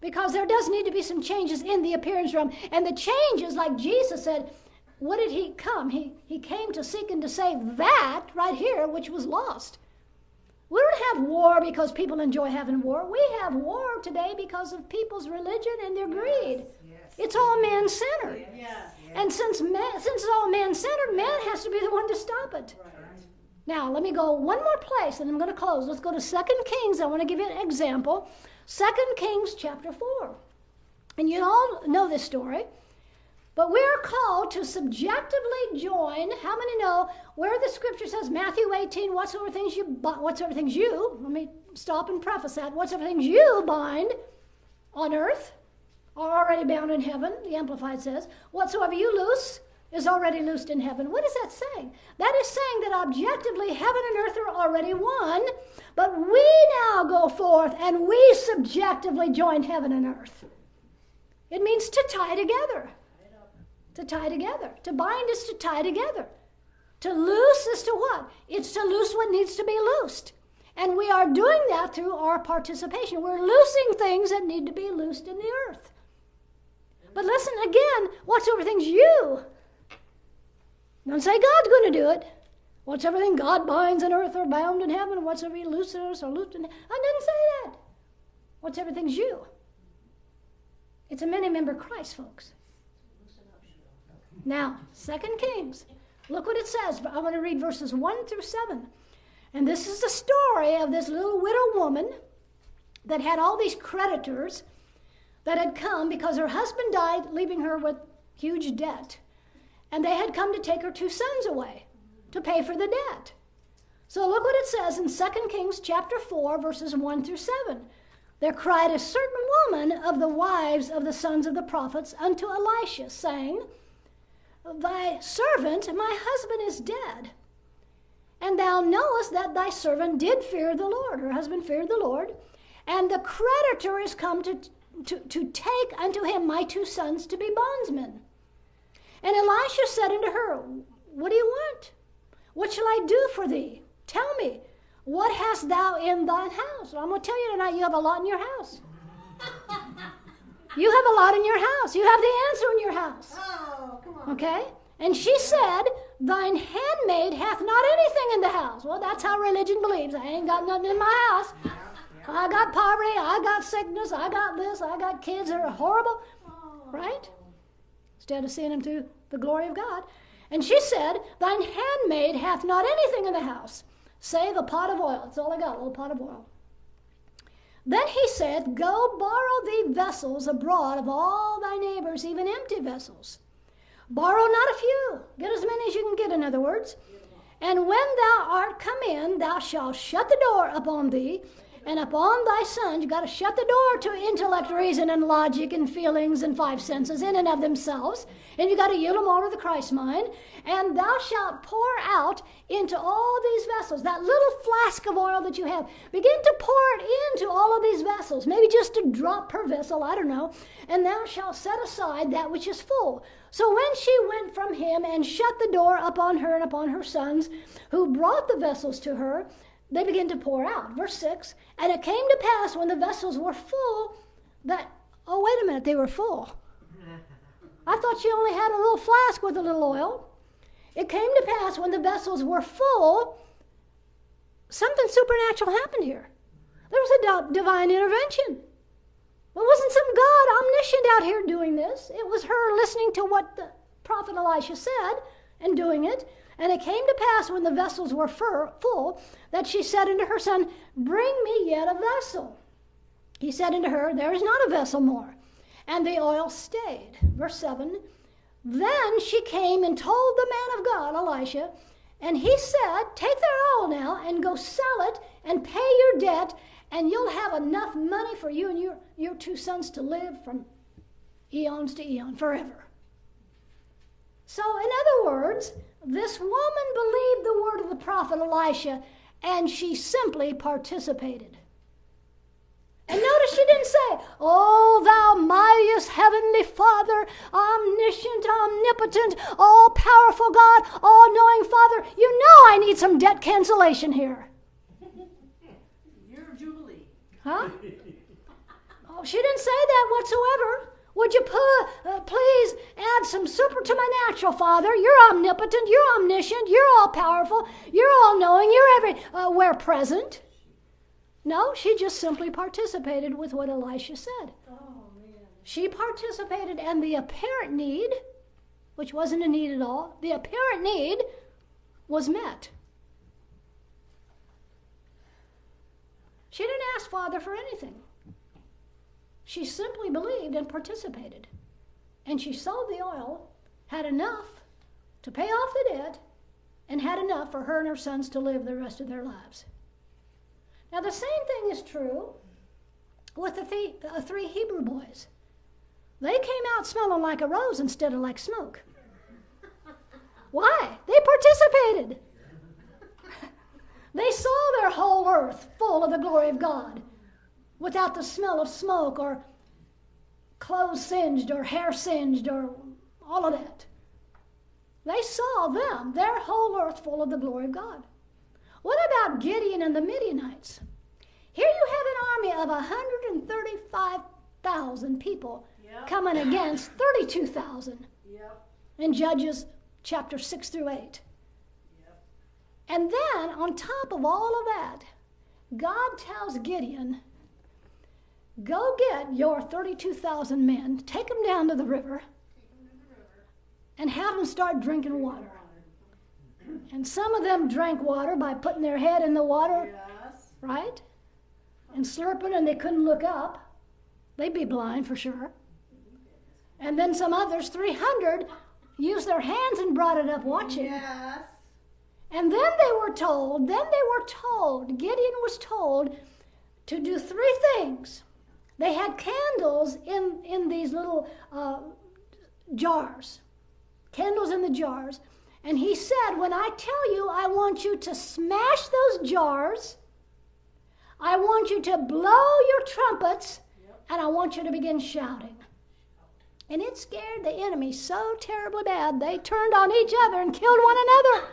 because there does need to be some changes in the appearance realm. And the changes, like Jesus said, what did he come? He, he came to seek and to save that right here, which was lost. We don't have war because people enjoy having war. We have war today because of people's religion and their greed. It's all man-centered. Yes. And since, man, since it's all man-centered, man has to be the one to stop it. Right. Now, let me go one more place, and I'm going to close. Let's go to Second Kings. I want to give you an example. Second Kings chapter four. And you all know this story. But we are called to subjectively join. How many know where the scripture says, Matthew eighteen, whatsoever things you, whatsoever things you, let me stop and preface that, whatsoever things you bind on earth are already bound in heaven, the Amplified says. Whatsoever you loose is already loosed in heaven. What is that saying? That is saying that objectively heaven and earth are already one, but we now go forth and we subjectively join heaven and earth. It means to tie together. To tie together. To bind is to tie together. To loose is to what? It's to loose what needs to be loosed. And we are doing that through our participation. We're loosing things that need to be loosed in the earth. But listen, again, whatsoever things you, don't say God's going to do it. Whatsoever thing God binds on earth are bound in heaven, whatsoever he looses are loosed in heaven. I didn't say that. Whatsoever things you. It's a many-member Christ, folks. Now, Second Kings, look what it says. I want to read verses one through seven. And this is the story of this little widow woman that had all these creditors that had come because her husband died, leaving her with huge debt. And they had come to take her two sons away to pay for the debt. So look what it says in Second Kings chapter four, verses one through seven. There cried a certain woman of the wives of the sons of the prophets unto Elisha, saying, Thy servant, my husband, is dead. And thou knowest that thy servant did fear the Lord. Her husband feared the Lord. And the creditor is come to To, to take unto him my two sons to be bondsmen. And Elisha said unto her, What do you want? What shall I do for thee? Tell me, what hast thou in thine house? Well, I'm going to tell you tonight, you have a lot in your house. You have a lot in your house. You have the answer in your house. Oh, come on. Okay? And she said, thine handmaid hath not anything in the house. Well, that's how religion believes. I ain't got nothing in my house. Yeah, yeah. I got poverty. I got sickness. I got this. I got kids that are horrible. Oh. Right? Instead of seeing them through the glory of God. And she said, thine handmaid hath not anything in the house, save a pot of oil. That's all I got, a little pot of oil. Then he said, go borrow thee vessels abroad of all thy neighbors, even empty vessels. Borrow not a few. Get as many as you can get, in other words. And when thou art come in, thou shalt shut the door upon thee, and upon thy sons. You've got to shut the door to intellect, reason, and logic, and feelings, and five senses in and of themselves. And you've got to yield them all to the Christ mind. And thou shalt pour out into all these vessels, that little flask of oil that you have. Begin to pour it into all of these vessels, maybe just a drop per vessel, I don't know. And thou shalt set aside that which is full. So when she went from him and shut the door upon her and upon her sons, who brought the vessels to her, they began to pour out. Verse six, and it came to pass when the vessels were full that, oh, wait a minute, they were full. I thought she only had a little flask with a little oil. It came to pass when the vessels were full, something supernatural happened here. There was a divine intervention. It wasn't some God omniscient out here doing this. It was her listening to what the prophet Elisha said and doing it. And it came to pass when the vessels were full that she said unto her son, bring me yet a vessel. He said unto her, there is not a vessel more. And the oil stayed. Verse seven, then she came and told the man of God, Elisha, and he said, take their oil now and go sell it and pay your debt, and you'll have enough money for you and your, your two sons to live from eons to eon, forever. So in other words, this woman believed the word of the prophet Elisha, and she simply participated. And notice she didn't say, oh, thou mightiest heavenly Father, omniscient, omnipotent, all-powerful God, all-knowing Father, you know I need some debt cancellation here. You're Jubilee. Huh? Oh, she didn't say that whatsoever. Would you pu- uh, please add some super to my natural, Father? You're omnipotent. You're omniscient. You're all-powerful. You're all-knowing. You're everywhere present. No, she just simply participated with what Elisha said. Oh, man. She participated, and the apparent need, which wasn't a need at all, the apparent need was met. She didn't ask Father for anything. She simply believed and participated. And she sold the oil, had enough to pay off the debt, and had enough for her and her sons to live the rest of their lives. Now the same thing is true with the three, uh, three Hebrew boys. They came out smelling like a rose instead of like smoke. Why? They participated. They saw their whole earth full of the glory of God, without the smell of smoke or clothes singed or hair singed or all of that. They saw them, their whole earth full of the glory of God. What about Gideon and the Midianites? Here you have an army of one hundred thirty-five thousand people, yep, coming against thirty-two thousand, yep, in Judges chapter six through eight. Yep. And then on top of all of that, God tells Gideon, go get your thirty-two thousand men, take them down to the river, and have them start drinking water. And some of them drank water by putting their head in the water, yes, right? And slurping, and they couldn't look up. They'd be blind for sure. And then some others, three hundred, used their hands and brought it up watching. Yes. And then they were told, then they were told, Gideon was told to do three things. They had candles in, in these little uh, jars, candles in the jars. And he said, when I tell you, I want you to smash those jars, I want you to blow your trumpets, yep, and I want you to begin shouting. And it scared the enemy so terribly bad, they turned on each other and killed one another.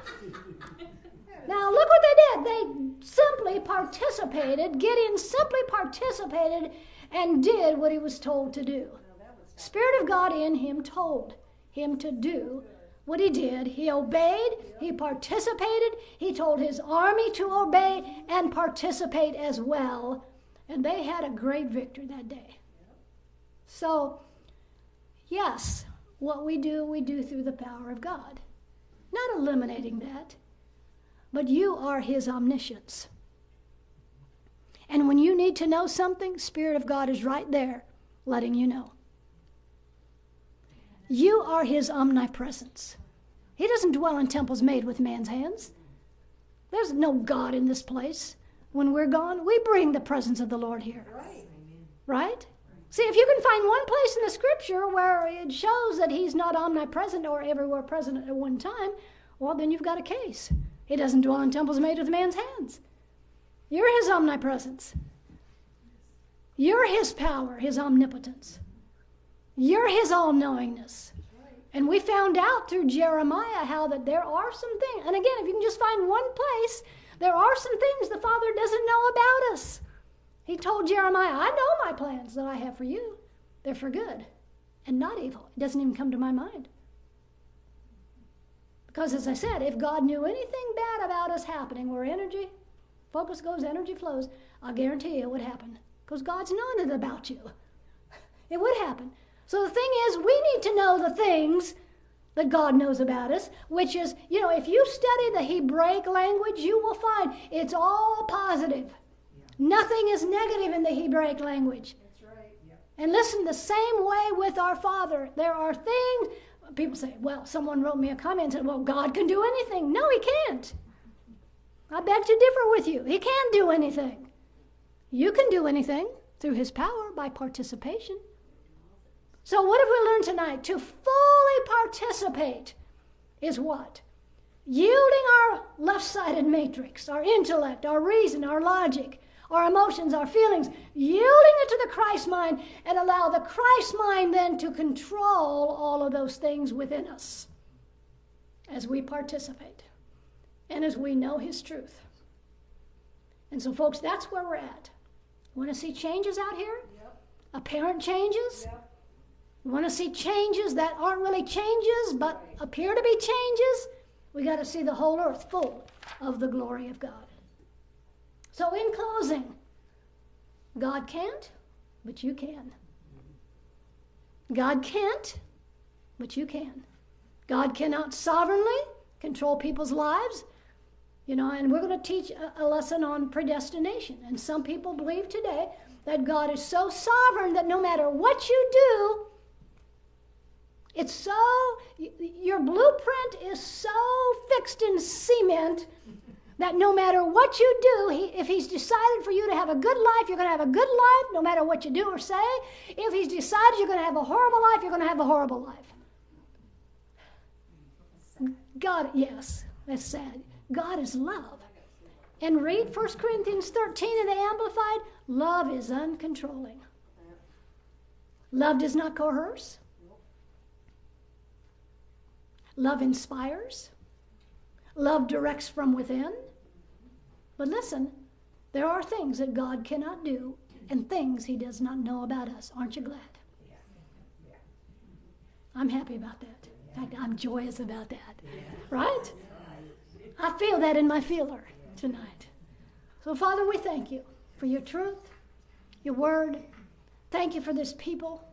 Now look what they did. They simply participated. Gideon simply participated and did what he was told to do. Spirit of God in him told him to do what he did. He obeyed, he participated, he told his army to obey and participate as well. And they had a great victory that day. So, yes, what we do, we do through the power of God. Not eliminating that, but you are his omniscience. And when you need to know something, Spirit of God is right there letting you know. You are his omnipresence. He doesn't dwell in temples made with man's hands. There's no God in this place. When we're gone, we bring the presence of the Lord here. Right? Right? See, if you can find one place in the Scripture where it shows that he's not omnipresent or everywhere present at one time, well, then you've got a case. He doesn't dwell in temples made with man's hands. You're his omnipresence. You're his power, his omnipotence. You're his all-knowingness. And we found out through Jeremiah how that there are some things, and again, if you can just find one place, there are some things the Father doesn't know about us. He told Jeremiah, I know my plans that I have for you. They're for good and not evil. It doesn't even come to my mind. Because as I said, if God knew anything bad about us happening, where energy, focus goes, energy flows, I guarantee you it would happen. Because God's known it about you. It would happen. So the thing is, we need to know the things that God knows about us, which is, you know, if you study the Hebraic language, you will find it's all positive. Yeah. Nothing is negative in the Hebraic language. That's right. Yeah. And listen, the same way with our Father. There are things, people say, well, someone wrote me a comment and said, well, God can do anything. No, he can't. I beg to differ with you. He can do anything. You can do anything through his power by participation. So what have we learned tonight? To fully participate is what? Yielding our left-sided matrix, our intellect, our reason, our logic, our emotions, our feelings, yielding it to the Christ mind and allow the Christ mind then to control all of those things within us as we participate and as we know his truth. And so, folks, that's where we're at. Want to see changes out here? Yep. Apparent changes? Yep. We want to see changes that aren't really changes, but appear to be changes. We got to see the whole earth full of the glory of God. So in closing, God can't, but you can. God can't, but you can. God cannot sovereignly control people's lives. You know, and we're going to teach a lesson on predestination. And some people believe today that God is so sovereign that no matter what you do, it's so, your blueprint is so fixed in cement that no matter what you do, he, if he's decided for you to have a good life, you're going to have a good life no matter what you do or say. If he's decided you're going to have a horrible life, you're going to have a horrible life. God, yes, that's sad. God is love. And read First Corinthians thirteen in the Amplified. Love is uncontrolling. Love does not coerce. Love inspires. Love directs from within. But listen, there are things that God cannot do and things he does not know about us. Aren't you glad? I'm happy about that. In fact, I'm joyous about that. Right? I feel that in my feeler tonight. So, Father, we thank you for your truth, your word. Thank you for this people.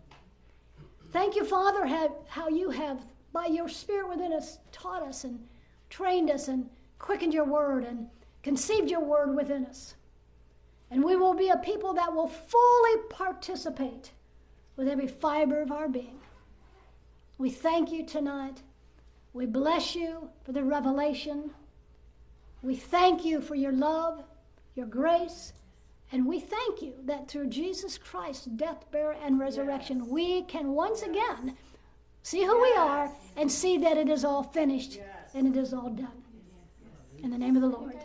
Thank you, Father, how you have by your Spirit within us, taught us and trained us and quickened your word and conceived your word within us. And we will be a people that will fully participate with every fiber of our being. We thank you tonight. We bless you for the revelation. We thank you for your love, your grace, and we thank you that through Jesus Christ's death, burial, and resurrection, yes, we can once yes. again see who yes. we are and see that it is all finished yes. and it is all done. In the name of the Lord.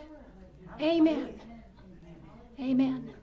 Amen. Amen. Amen.